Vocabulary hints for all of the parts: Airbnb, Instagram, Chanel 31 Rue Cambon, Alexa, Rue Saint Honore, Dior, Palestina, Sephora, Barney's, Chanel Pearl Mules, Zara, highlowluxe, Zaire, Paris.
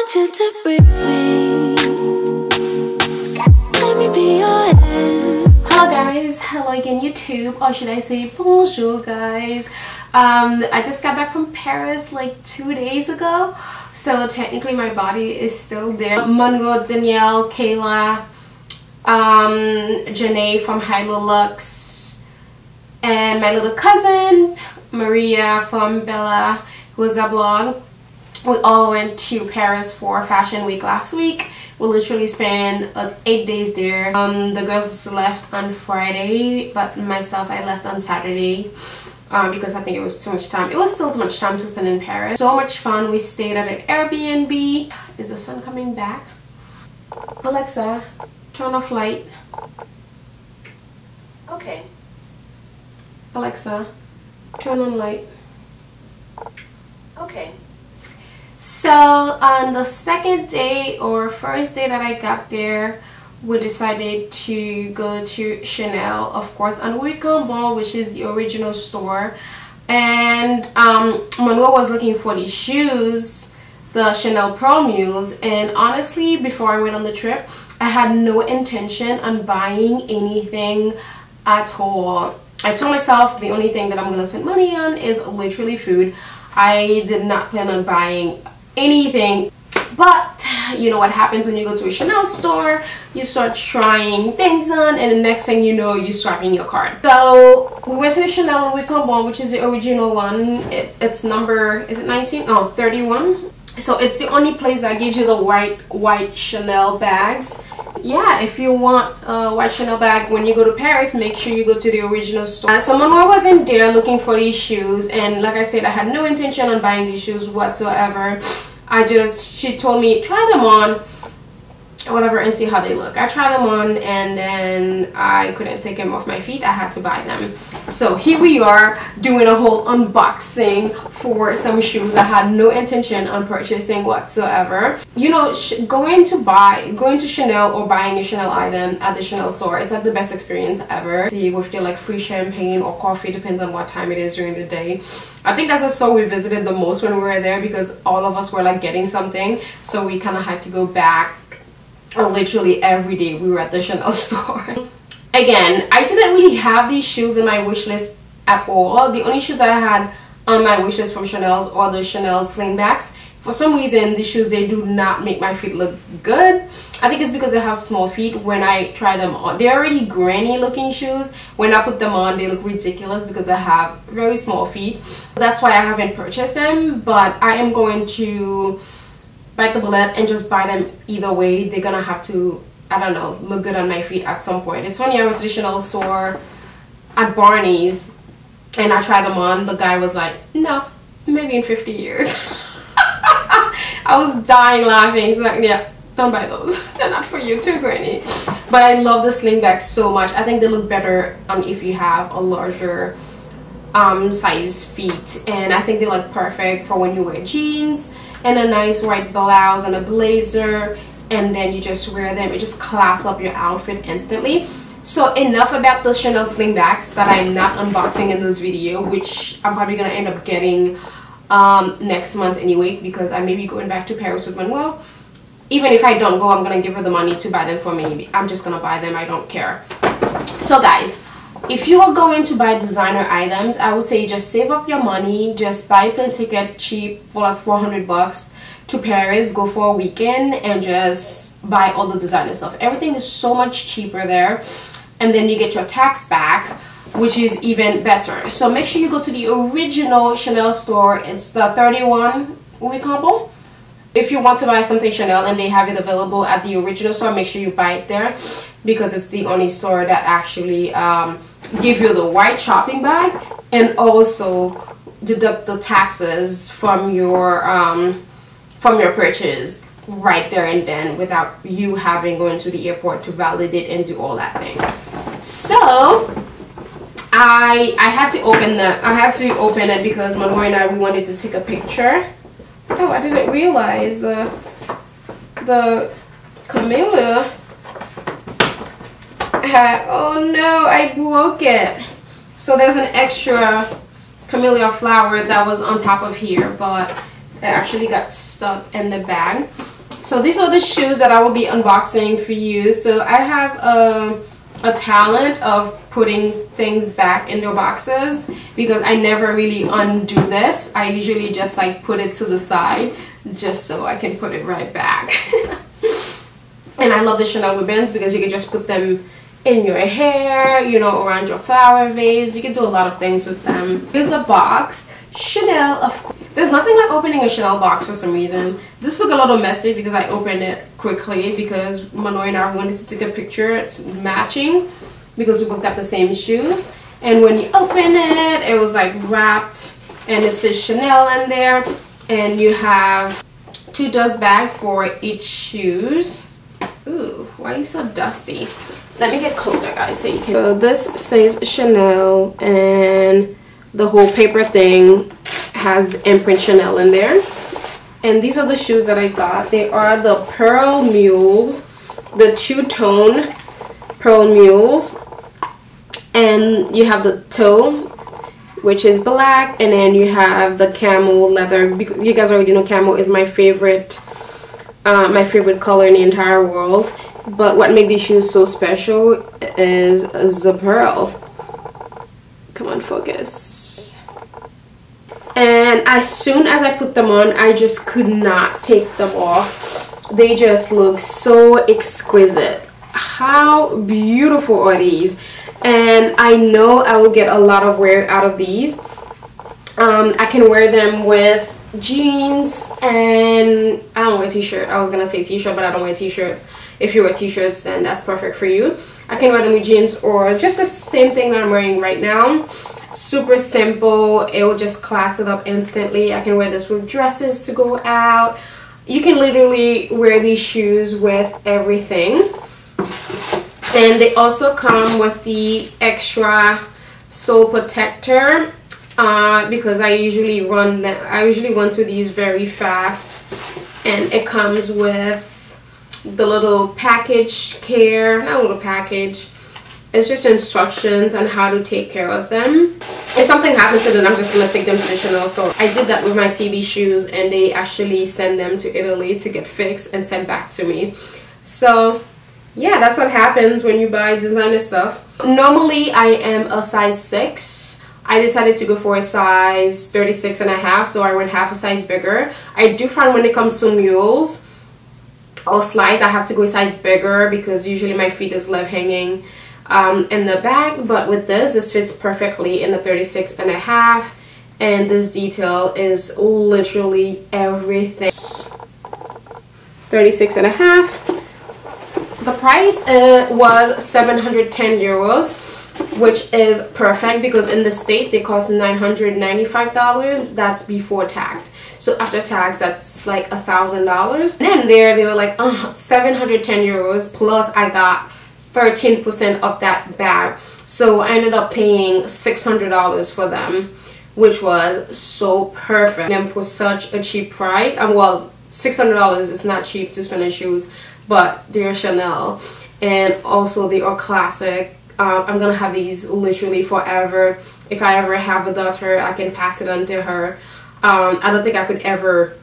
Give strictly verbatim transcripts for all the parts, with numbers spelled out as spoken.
want you to breathe me. Let me be your end. Hello guys, hello again YouTube, or should I say bonjour guys. Um, I just got back from Paris like two days ago, so technically my body is still there. Mungo, Danielle, Kayla, um, Janae from High Low Lux, and my little cousin Maria from Bella, who is a blog. We all went to Paris for Fashion Week last week. We literally spent uh, eight days there. Um, the girls left on Friday, but myself, I left on Saturday uh, because I think it was too much time. It was still too much time to spend in Paris. So much fun. We stayed at an Airbnb. Is the sun coming back? Alexa, turn off light. Okay. Alexa, turn on light. Okay. So on the second day or first day that I got there, we decided to go to Chanel, of course, on Rue Cambon, which is the original store. And um, Manuel was looking for these shoes, the Chanel Pearl Mules. And honestly, before I went on the trip, I had no intention on buying anything at all. I told myself the only thing that I'm gonna spend money on is literally food. I did not plan on buying anything, but you know what happens when you go to a Chanel store, you start trying things on, and the next thing you know, you're swiping your card. So we went to the Chanel Rue Cambon, which is the original one. It, it's number, is it nineteen? Oh, thirty-one. So it's the only place that gives you the white, white Chanel bags. Yeah, if you want a white Chanel bag when you go to Paris, make sure you go to the original store. So Manuel was in there looking for these shoes, and like I said, I had no intention on buying these shoes whatsoever. I just, she told me, try them on, whatever, and see how they look. I tried them on, and then I couldn't take them off my feet. I had to buy them. So here we are doing a whole unboxing for some shoes I had no intention on purchasing whatsoever. You know, sh going to buy going to Chanel or buying a Chanel item at the Chanel store, it's like the best experience ever. See, with your like free champagne or coffee, depends on what time it is during the day. I think that's the store we visited the most when we were there, because all of us were like getting something, so we kind of had to go back. Literally every day we were at the Chanel store. Again, I didn't really have these shoes in my wish list at all. The only shoe that I had on my wish list from Chanel's or the Chanel slingbacks, for some reason these shoes, they do not make my feet look good. I think it's because I have small feet. When I try them on, they're already granny looking shoes. When I put them on, they look ridiculous because I have very small feet. That's why I haven't purchased them, but I am going to bite the bullet and just buy them either way. They're gonna have to, I don't know, look good on my feet at some point. It's funny, I went to the Chanel store at Barney's and I tried them on. The guy was like, no, maybe in fifty years. I was dying laughing. He's like, yeah, don't buy those, they're not for you, too granny. But I love the slingbacks so much. I think they look better on if you have a larger um size feet, and I think they look perfect for when you wear jeans and a nice white blouse and a blazer, and then you just wear them. It just class up your outfit instantly. So enough about the Chanel slingbacks that I'm not unboxing in this video, which I'm probably gonna end up getting um, next month anyway, because I may be going back to Paris with Manuel. Even if I don't go, I'm gonna give her the money to buy them for me. I'm just gonna buy them, I don't care. So guys, if you are going to buy designer items, I would say just save up your money, just buy a plane ticket cheap for like four hundred bucks to Paris, go for a weekend and just buy all the designer stuff. Everything is so much cheaper there, and then you get your tax back, which is even better. So make sure you go to the original Chanel store. It's the thirty-one Rue Cambon. If you want to buy something Chanel and they have it available at the original store, make sure you buy it there, because it's the only store that actually um, give you the white shopping bag and also deduct the taxes from your um, from your purchase right there and then, without you having going to the airport to validate and do all that thing. So I I had to open the I had to open it because my boy and I, we wanted to take a picture. Oh, I didn't realize uh, the camellia had, oh no, I broke it. So there's an extra camellia flower that was on top of here, but it actually got stuck in the bag. So these are the shoes that I will be unboxing for you. So I have a, a talent of putting things back in their boxes because I never really undo this. I usually just like put it to the side just so I can put it right back. And I love the Chanel ribbons because you can just put them in your hair, you know, around your flower vase. You can do a lot of things with them. Here's the box. Chanel, of course. There's nothing like opening a Chanel box for some reason. This looked a little messy because I opened it quickly because Manoy and I wanted to take a picture. It's matching because we both got the same shoes. And when you open it, it was like wrapped and it says Chanel in there. And you have two dust bags for each shoes. Ooh, why are you so dusty? Let me get closer, guys, so you can. So this says Chanel and the whole paper thing has imprint Chanel in there. And these are the shoes that I got. They are the Pearl Mules, the two-tone Pearl Mules. And you have the toe, which is black, and then you have the camel leather. You guys already know camel is my favorite uh, my favorite color in the entire world. But what made these shoes so special is the pearl. Come on, focus. And as soon as I put them on, I just could not take them off. They just look so exquisite. How beautiful are these? And I know I will get a lot of wear out of these. Um, I can wear them with jeans and I don't wear a t-shirt. I was gonna say t-shirt, but I don't wear t-shirts. If you wear t-shirts, then that's perfect for you. I can wear them with jeans or just the same thing that I'm wearing right now. Super simple. It will just class it up instantly. I can wear this with dresses to go out. You can literally wear these shoes with everything. And they also come with the extra sole protector uh, because I usually run them, I usually run through these very fast. And it comes with the little package care, not a little package, it's just instructions on how to take care of them. If something happens to them, I'm just going to take them to the Chanel store. I did that with my T B shoes and they actually send them to Italy to get fixed and sent back to me. So yeah, that's what happens when you buy designer stuff. Normally, I am a size six. I decided to go for a size thirty-six and a half, so I went half a size bigger. I do find when it comes to mules or slides, I have to go a size bigger because usually my feet is left hanging um, in the back. But with this, this fits perfectly in the thirty-six and a half. And this detail is literally everything. thirty-six and a half. The price uh, was seven hundred ten euros, which is perfect because in the state they cost nine hundred ninety-five dollars. That's before tax. So after tax, that's like a thousand dollars. Then there they were like oh, seven hundred ten euros plus I got thirteen percent of that back. So I ended up paying six hundred dollars for them, which was so perfect. And for such a cheap price, um, well, six hundred dollars is not cheap to spend on shoes. But they're Chanel and also they are classic. Um, I'm gonna have these literally forever. If I ever have a daughter, I can pass it on to her. Um, I don't think I could ever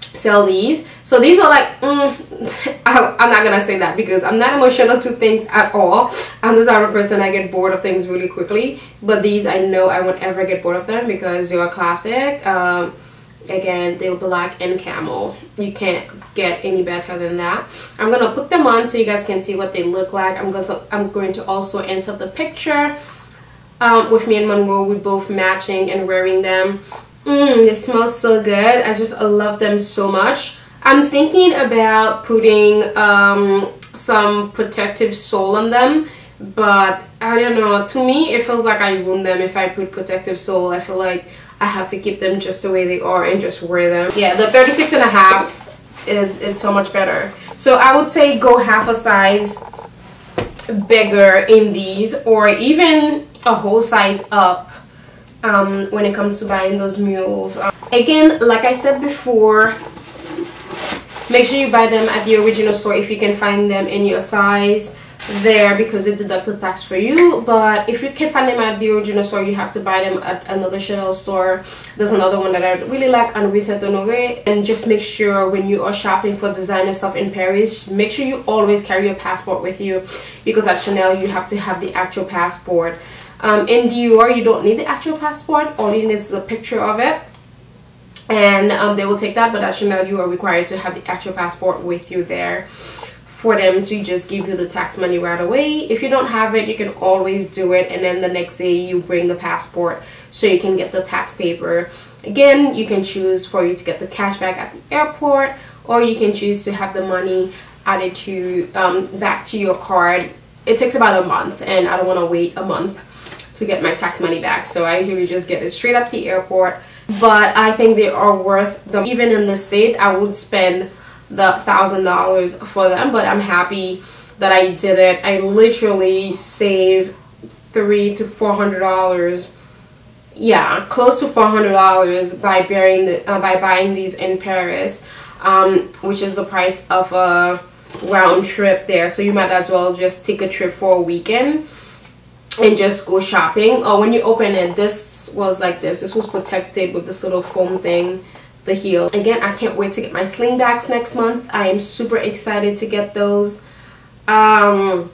sell these. So these are like, mm, I, I'm not gonna say that because I'm not emotional to things at all. I'm the type of person I get bored of things really quickly. But these, I know I won't ever get bored of them because they are classic. Um, Again, they're black and camel. You can't get any better than that. I'm gonna put them on so you guys can see what they look like. I'm gonna I'm going to also insert the picture um, with me and Monroe. We're both matching and wearing them. Mm, they smell so good. I just love them so much. I'm thinking about putting um, some protective sole on them, but I don't know. To me, it feels like I ruined them if I put protective sole. I feel like I have to keep them just the way they are and just wear them. Yeah, the thirty-six and a half is, is so much better. So I would say go half a size bigger in these or even a whole size up um, when it comes to buying those mules. Um, again, like I said before, make sure you buy them at the original store if you can find them in your size. there because it deducted tax for you. But if you can find them at the original store, you have to buy them at another Chanel store. There's another one that I really like on Rue Saint Honore. And just make sure when you are shopping for designer stuff in Paris, make sure you always carry your passport with you, because at Chanel you have to have the actual passport. Um, in Dior you don't need the actual passport, all you need is the picture of it, and um, they will take that. But at Chanel you are required to have the actual passport with you there for them to just give you the tax money right away. If you don't have it, you can always do it, and then the next day you bring the passport so you can get the tax paper. Again, you can choose for you to get the cash back at the airport, or you can choose to have the money added to um, back to your card. It takes about a month, and I don't want to wait a month to get my tax money back, so I usually just get it straight at the airport. But I think they are worth them. Even in this state, I would spend the thousand dollars for them, but I'm happy that I did it. I literally saved three to four hundred dollars, yeah, close to four hundred dollars by buying the, uh, by buying these in Paris, um, which is the price of a round trip there. So you might as well just take a trip for a weekend and just go shopping. Or when you open it, this was like this. This was protected with this little foam thing. The heel. Again, I can't wait to get my sling bags next month. I am super excited to get those. Um,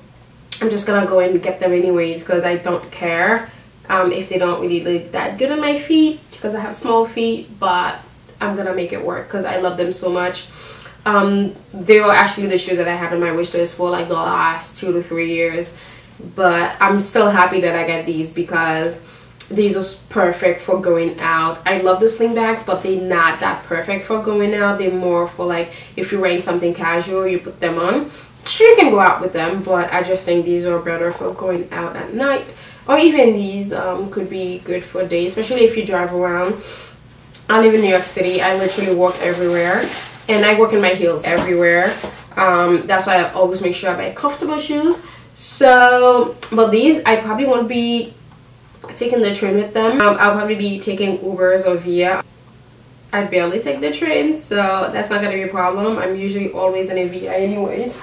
I'm just gonna go and get them anyways because I don't care um, if they don't really look that good on my feet because I have small feet, but I'm gonna make it work because I love them so much. Um, they were actually the shoes that I had on my wish list for like the last two to three years, but I'm still happy that I got these because these are perfect for going out. I love the sling bags, but they're not that perfect for going out. They're more for like if you're wearing something casual, you put them on. Sure, you can go out with them, but I just think these are better for going out at night. Or even these um, could be good for a day, especially if you drive around. I live in New York City. I literally walk everywhere, and I walk in my heels everywhere. Um, that's why I always make sure I buy comfortable shoes. So, but these I probably won't be taking the train with them. um, I'll probably be taking Ubers or Via. I barely take the train, so that's not gonna be a problem. I'm usually always in a Via anyways.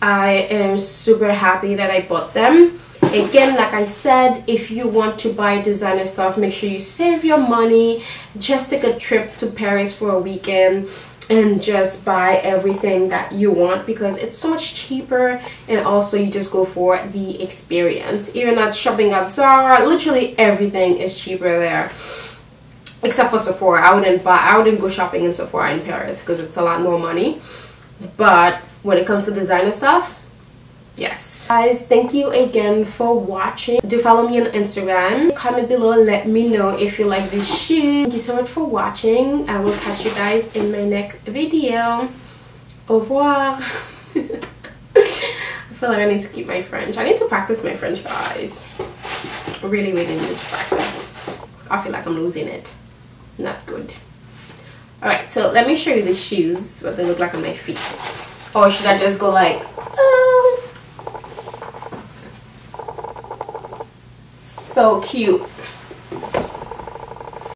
I am super happy that I bought them. Again, like I said, if you want to buy designer stuff, make sure you save your money. Just take a trip to Paris for a weekend and just buy everything that you want because it's so much cheaper, and also you just go for the experience. Even at shopping at Zara, literally everything is cheaper there except for Sephora. I wouldn't buy I wouldn't go shopping in Sephora in Paris because it's a lot more money. But when it comes to designer stuff, yes. Guys, thank you again for watching. Do follow me on Instagram. Comment below, let me know if you like this shoe. Thank you so much for watching. I will catch you guys in my next video. Au revoir. I feel like I need to keep my French. I need to practice my French, guys. I really, really need to practice. I feel like I'm losing it. Not good. Alright, so let me show you the shoes, what they look like on my feet. Or should I just go like... so cute.